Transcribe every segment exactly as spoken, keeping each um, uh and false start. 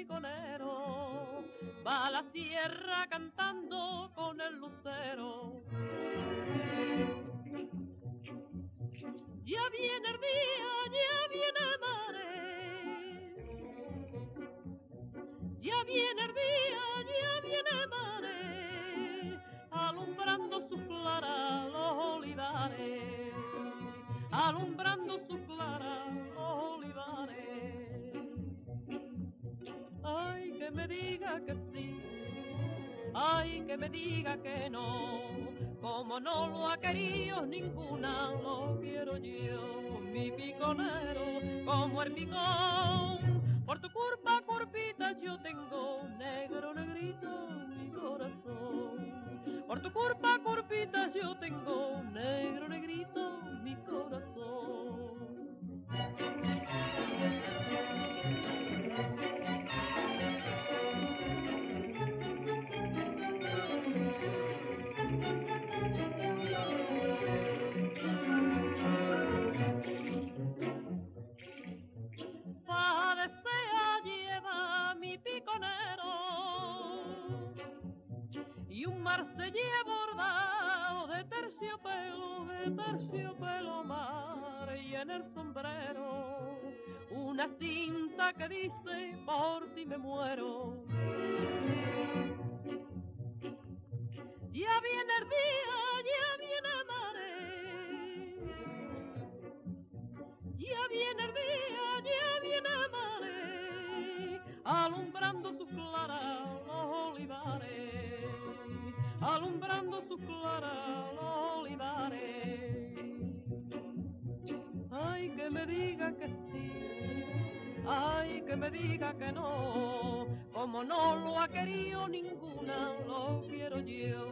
figonero, va a la sierra cantando con el lucero. Ya viene el día, ya viene el mare, ya viene el día, ya viene el mare, alumbrando sus claras los olivares, alumbrando sus claras los olivares. Ay, que me diga que sí, ay, que me diga que no, como no lo ha querido ninguna, lo quiero yo, mi piconero, como el picón. Por tu curva, curvita, yo tengo negro, negrito, mi corazón. Por tu curva, curvita, yo tengo negro, negrito, mi corazón. Y un marsellés bordado de terciopelo, de terciopelo mar, y en el sombrero una cinta que dice por ti me muero. Ya viene el día, ya viene el mare, ya viene el día, ya viene el mare, alumbrando sus claras los olivares, alumbrando sus claras los olivares. Ay, que me diga que sí, ay, que me diga que no, como no lo ha querido ninguna, lo quiero yo,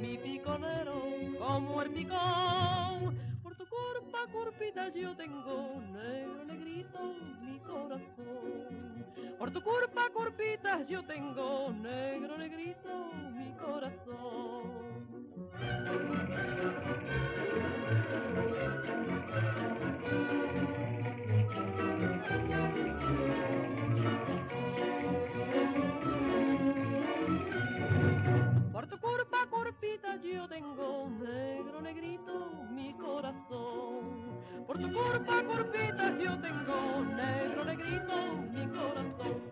mi piconero, como el picón. Por tu curva, curvita, yo tengo negro, negrito, mi corazón. Por tu curva, curvita, yo tengo negro, negrito, mi corazón. Por tu curva, curvita, yo tengo negro, negrito, mi corazón. Por tu curva, curvita, yo tengo negro, negrito, mi corazón.